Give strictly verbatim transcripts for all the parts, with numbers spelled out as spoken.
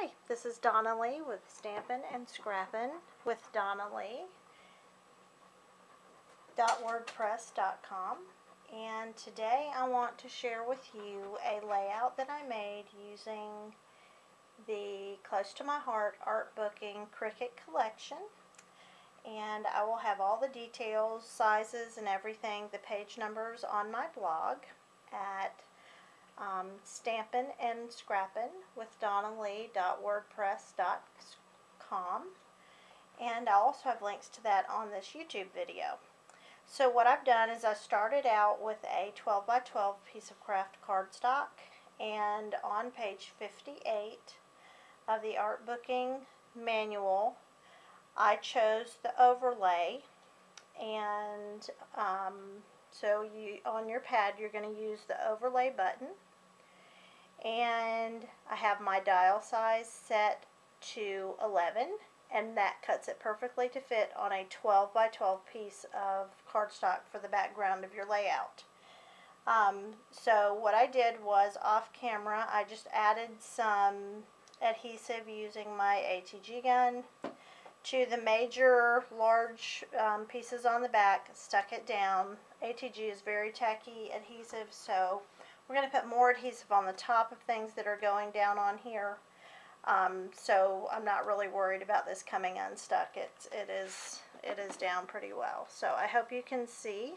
Hi, this is Donnelly with Stampin' and Scrappin' with Donnelly dot wordpress dot com, and today I want to share with you a layout that I made using the Close to My Heart Artbooking Cricut collection, and I will have all the details, sizes, and everything, the page numbers on my blog at Um, Stampin' and Scrappin' with Donnelly dot wordpress dot com, and I also have links to that on this YouTube video. So what I've done is I started out with a twelve by twelve piece of craft cardstock, and on page fifty-eight of the Artbooking manual I chose the overlay, and um, so you on your pad you're going to use the overlay button. And I have my dial size set to eleven, and that cuts it perfectly to fit on a twelve by twelve piece of cardstock for the background of your layout. Um, so what I did was, off camera, I just added some adhesive using my A T G gun to the major large um, pieces on the back, stuck it down. A T G is very tacky adhesive, so we're going to put more adhesive on the top of things that are going down on here. Um, so I'm not really worried about this coming unstuck. It's, it is it is down pretty well. So I hope you can see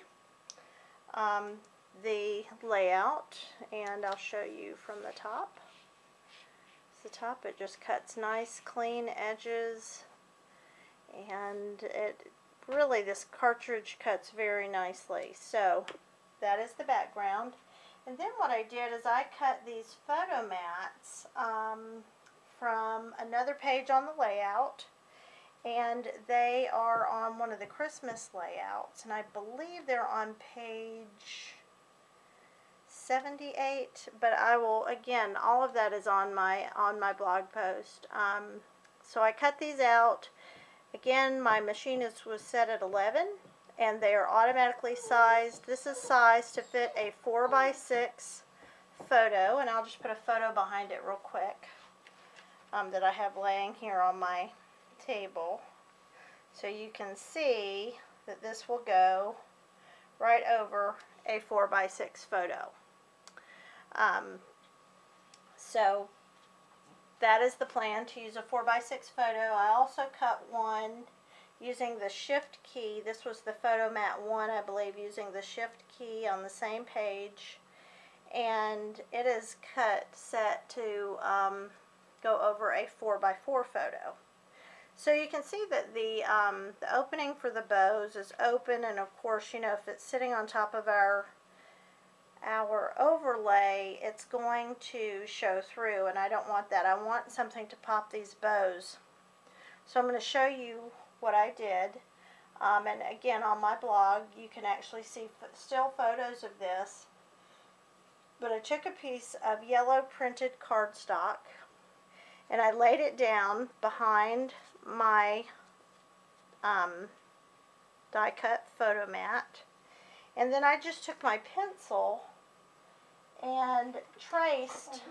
um, the layout, and I'll show you from the top. It's the top. It just cuts nice, clean edges, and it really, this cartridge cuts very nicely. So that is the background. And then what I did is I cut these photo mats um, from another page on the layout, and they are on one of the Christmas layouts, and I believe they're on page seventy-eight, but I will, again, all of that is on my on my blog post. Um, so I cut these out. Again, my machine is, was set at eleven, and they are automatically sized. This is sized to fit a four by six photo, and I'll just put a photo behind it real quick um, that I have laying here on my table. So you can see that this will go right over a four by six photo. Um, so... That is the plan, to use a four by six photo. I also cut one using the shift key. This was the photo mat one, I believe, using the shift key on the same page. And it is cut, set to um, go over a four by four photo. So you can see that the, um, the opening for the bows is open. And of course, you know, if it's sitting on top of our our overlay, it's going to show through, and I don't want that. I want something to pop these bows. So I'm going to show you what I did, um, and again, on my blog you can actually see still photos of this, but I took a piece of yellow printed cardstock and I laid it down behind my um, die cut photo mat, and then I just took my pencil and traced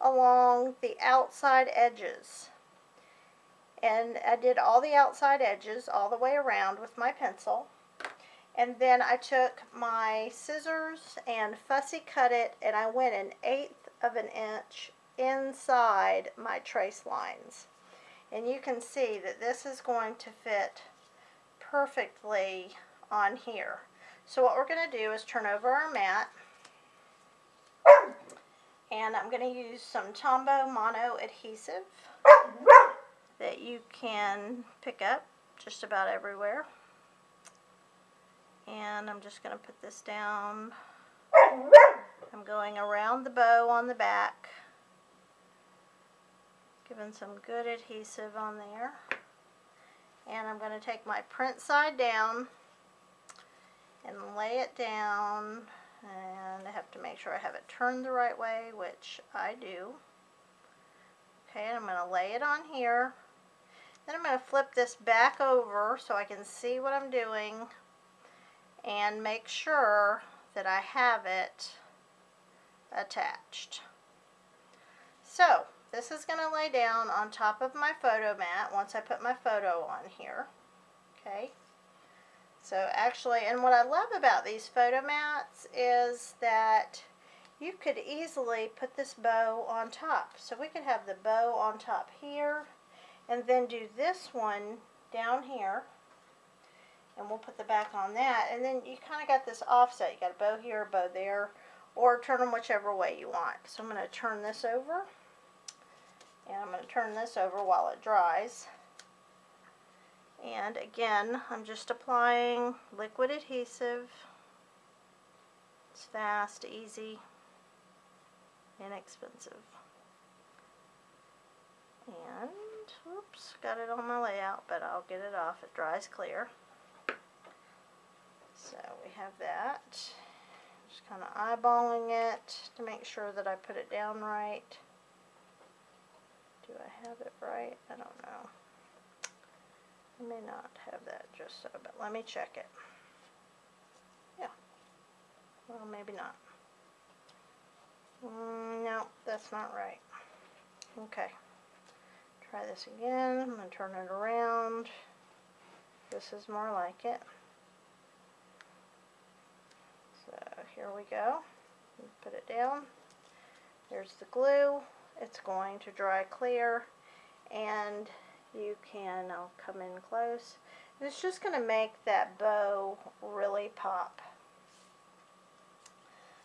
along the outside edges. And I did all the outside edges all the way around with my pencil, and then I took my scissors and fussy cut it, and I went an eighth of an inch inside my trace lines, and you can see that this is going to fit perfectly on here. So what we're going to do is turn over our mat, and I'm going to use some Tombow Mono Adhesive that you can pick up just about everywhere. And I'm just going to put this down. I'm going around the bow on the back, giving some good adhesive on there. And I'm going to take my print side down and lay it down, and I have to make sure I have it turned the right way, which I do. Okay, and I'm going to lay it on here. Then I'm going to flip this back over so I can see what I'm doing and make sure that I have it attached. So This is going to lay down on top of my photo mat once I put my photo on here. Okay. So actually, and what I love about these photo mats is that you could easily put this bow on top. So we could have the bow on top here, and then do this one down here, and we'll put the back on that, and then you kind of got this offset. You got a bow here, a bow there, or turn them whichever way you want. So I'm going to turn this over, and I'm going to turn this over while it dries. And again, I'm just applying liquid adhesive. It's fast, easy, inexpensive. And, oops, got it on my layout, but I'll get it off. It dries clear. So we have that. Just kind of eyeballing it to make sure that I put it down right. Do I have it right? I don't know. I may not have that just so, but let me check it. Yeah. Well, maybe not. Mm, no, that's not right. Okay. Try this again. I'm going to turn it around. This is more like it. So here we go. Put it down. There's the glue. It's going to dry clear, and you can, I'll come in close, and it's just going to make that bow really pop.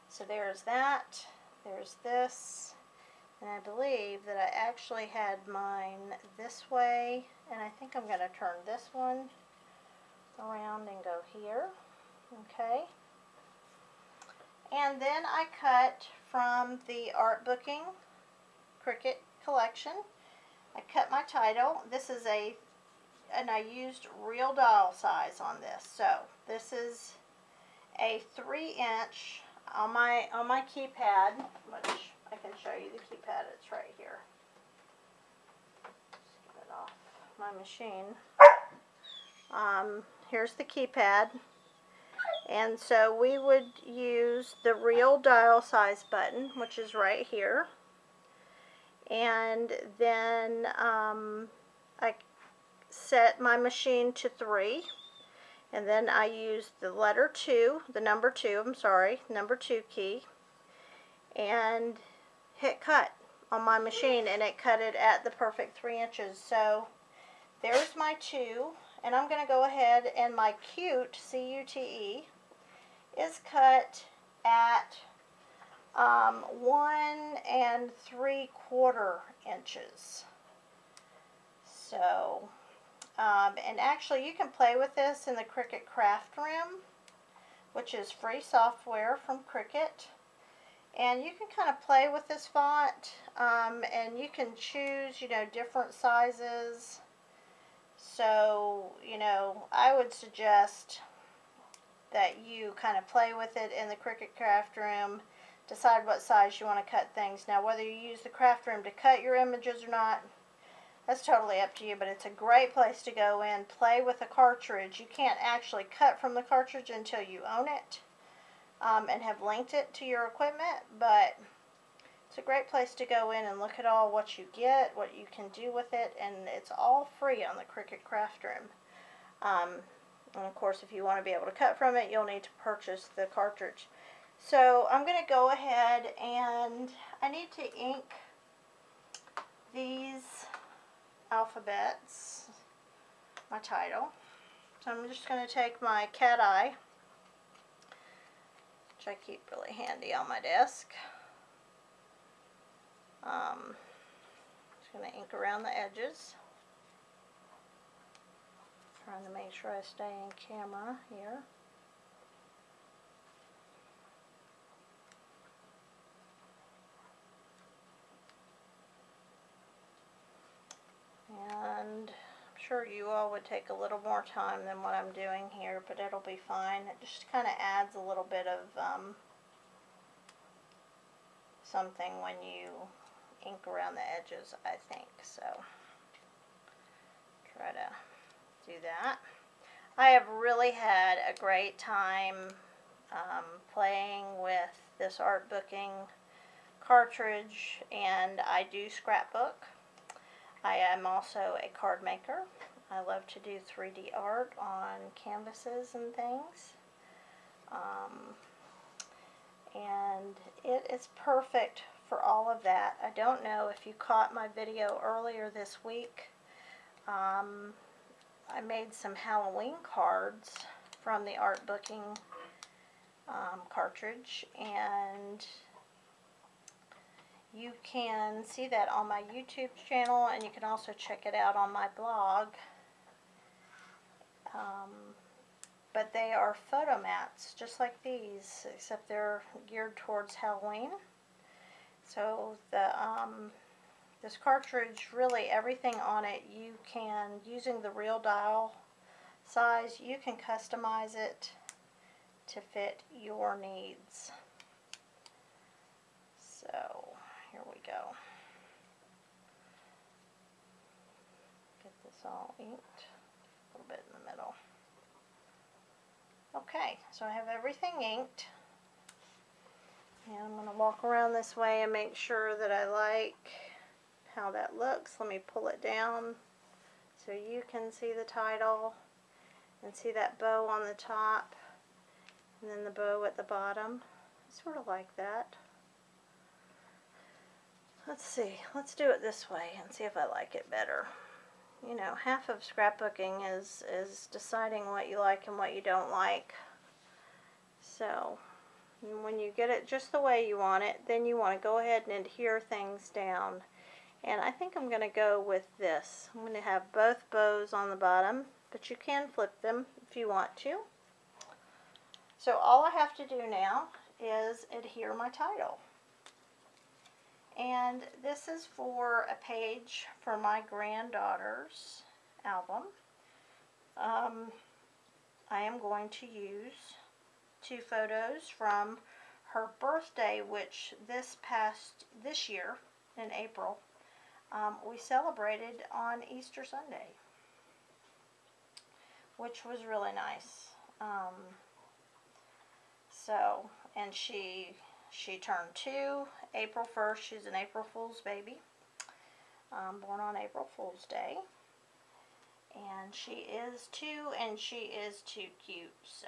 So there's that, there's this, and I believe that I actually had mine this way, and I think I'm going to turn this one around and go here, okay? And then I cut from the Artbooking Cricut collection. I cut my title. This is a, and I used Real Dial Size on this. So this is a three inch on my on my keypad, which I can show you the keypad. It's right here. Just get it off my machine. Um, here's the keypad, and so we would use the Real Dial Size button, which is right here. And then um, I set my machine to three, and then I used the letter two, the number two, I'm sorry, number two key, and hit cut on my machine, and it cut it at the perfect three inches. So there's my two, and I'm going to go ahead, and my cute, C U T E, is cut at Um, one and three quarter inches. So, um, and actually you can play with this in the Cricut Craft Room, which is free software from Cricut. And you can kind of play with this font, um, and you can choose, you know, different sizes. So, you know, I would suggest that you kind of play with it in the Cricut Craft Room. Decide what size you want to cut things. Now, whether you use the craft room to cut your images or not, that's totally up to you, but it's a great place to go in, play with a cartridge. You can't actually cut from the cartridge until you own it um, and have linked it to your equipment, but it's a great place to go in and look at all what you get, what you can do with it, and it's all free on the Cricut Craft Room. Um, and of course, if you want to be able to cut from it, you'll need to purchase the cartridge. So I'm going to go ahead, and I need to ink these alphabets, my title. So I'm just going to take my cat eye, which I keep really handy on my desk. Um, just going to ink around the edges. Trying to make sure I stay in camera here. And I'm sure you all would take a little more time than what I'm doing here, but it'll be fine. It just kind of adds a little bit of um, something when you ink around the edges, I think. So try to do that. I have really had a great time um, playing with this Artbooking cartridge, and I do scrapbook. I am also a card maker. I love to do three D art on canvases and things. Um, and it is perfect for all of that. I don't know if you caught my video earlier this week. Um, I made some Halloween cards from the Artbooking um, cartridge, and you can see that on my YouTube channel, and you can also check it out on my blog. Um, but they are photo mats, just like these, except they're geared towards Halloween. So the um, this cartridge, really everything on it, you can, using the Real Dial size, you can customize it to fit your needs. So here we go. Get this all inked, a little bit in the middle. Okay, so I have everything inked. And I'm going to walk around this way and make sure that I like how that looks. Let me pull it down so you can see the title and see that bow on the top and then the bow at the bottom. I sort of like that. Let's see, let's do it this way and see if I like it better. You know, half of scrapbooking is, is deciding what you like and what you don't like. So, when you get it just the way you want it, then you want to go ahead and adhere things down. And I think I'm going to go with this. I'm going to have both bows on the bottom, but you can flip them if you want to. So all I have to do now is adhere my title. And this is for a page for my granddaughter's album. Um, I am going to use two photos from her birthday, which this past, this year, in April, um, we celebrated on Easter Sunday, which was really nice. Um, so, and she... She turned two, April first. She's an April Fool's baby, um, born on April Fool's Day. And she is two, and she is too cute. So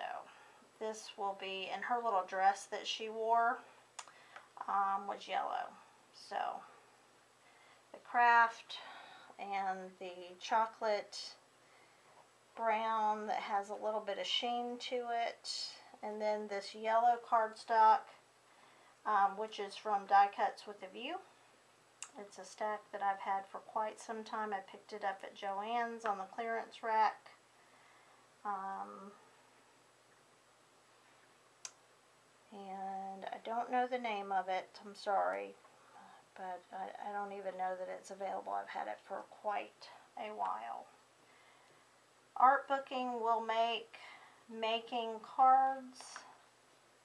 this will be, and her little dress that she wore um, was yellow. So the craft and the chocolate brown that has a little bit of sheen to it. And then this yellow cardstock. Um, which is from Die Cuts with a View. It's a stack that I've had for quite some time. I picked it up at Joann's on the clearance rack. Um, and I don't know the name of it, I'm sorry, but I, I don't even know that it's available. I've had it for quite a while. Artbooking will make making cards,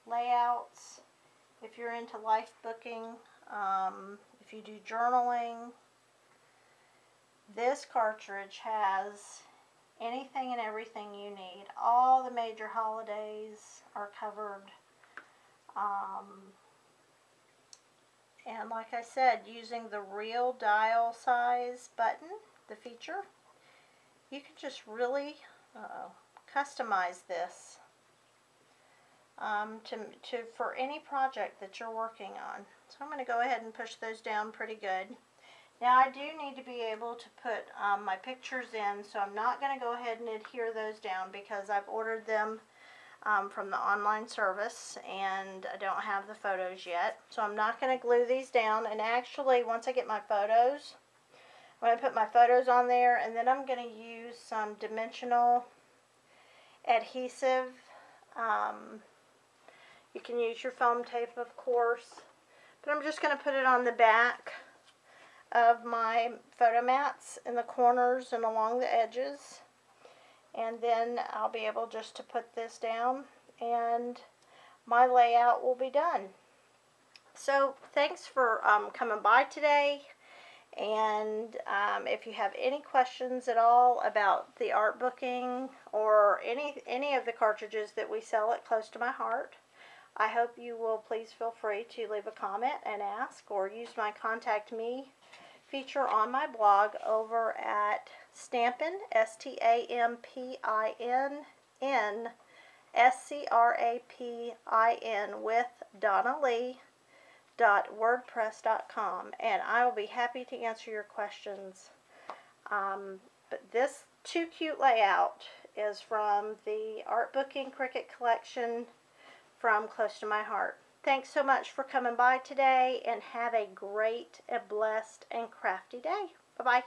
layouts. If you're into life booking, um, if you do journaling, this cartridge has anything and everything you need. All the major holidays are covered. Um, and like I said, using the Real Dial Size button, the feature, you can just really uh-oh, customize this. Um, to, to for any project that you're working on. So I'm going to go ahead and push those down pretty good. Now I do need to be able to put um, my pictures in, so I'm not going to go ahead and adhere those down because I've ordered them um, from the online service and I don't have the photos yet. So I'm not going to glue these down, and actually once I get my photos, I'm going to put my photos on there, and then I'm going to use some dimensional adhesive. Um, You can use your foam tape, of course, but I'm just going to put it on the back of my photo mats in the corners and along the edges, and then I'll be able just to put this down, and my layout will be done. So thanks for um, coming by today, and um, if you have any questions at all about the Artbooking or any any of the cartridges that we sell at Close to My Heart, I hope you will please feel free to leave a comment and ask, or use my contact me feature on my blog over at Stampin', S T A M P I N N, S C R A P I N with Donna Lee dot wordpress dot com, and I will be happy to answer your questions. Um, but this too cute layout is from the Artbooking Cricut collection from Close to My Heart. Thanks so much for coming by today, and have a great, a blessed, and crafty day. Bye-bye.